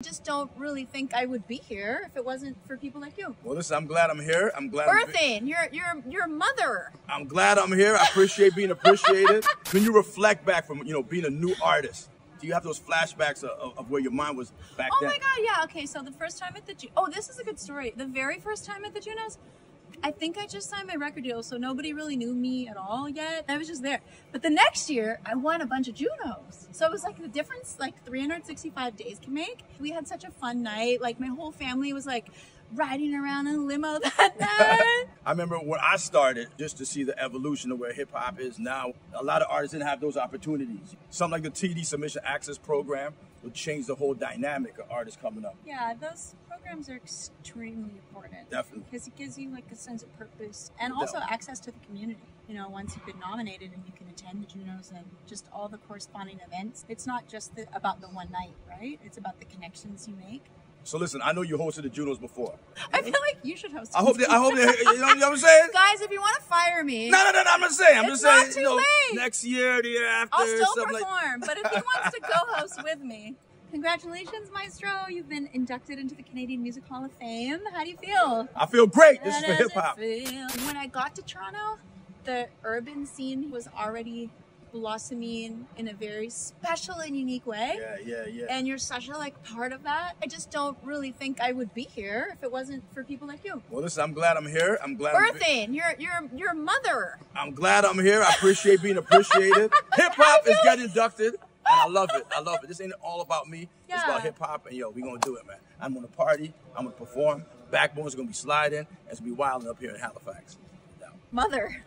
I just don't really think I would be here if it wasn't for people like you. Well, listen, I'm glad I'm here. I'm glad. Berthin, your mother. I'm glad I'm here. I appreciate being appreciated. When you reflect back from, you know, being a new artist, do you have those flashbacks of where your mind was back then? Oh my God, yeah. Okay, so the first time at the this is a good story. The very first time at the Junos, I think I just signed my record deal, so nobody really knew me at all yet. I was just there. But the next year, I won a bunch of Junos. So it was like the difference, like 365 days can make. We had such a fun night. Like my whole family was like riding around in a limo that night. I remember when I started, just to see the evolution of where hip hop is now. A lot of artists didn't have those opportunities. Something like the TD Submission Access Program would change the whole dynamic of artists coming up. Yeah, those programs are extremely important. Definitely. Because it gives you like a sense of purpose and also access to the community. You know, once you've been nominated and you can attend the Junos and just all the corresponding events, it's not just about the one night, right? It's about the connections you make. So listen, I know you hosted the Junos before. I feel like you should host. I hope they, you know what I'm saying? Guys, if you want to fire me. No, I'm just saying. It's not too late. Next year, the year after. I'll still perform, but if he wants to co-host with me. Congratulations, Maestro. You've been inducted into the Canadian Music Hall of Fame. How do you feel? I feel great. This is for hip hop. When I got to Toronto, the urban scene was already blossoming in a very special and unique way. Yeah. And you're such a part of that. I just don't really think I would be here if it wasn't for people like you. Well, listen, I'm glad I'm here. I'm glad. Berthin, your mother. I'm glad I'm here. I appreciate being appreciated. Hip hop is getting inducted, and I love it. I love it. This ain't all about me. Yeah. It's about hip hop, and yo, we gonna do it, man. I'm gonna party. I'm gonna perform. Backbones are gonna be sliding. It's gonna be wilding up here in Halifax. Mother.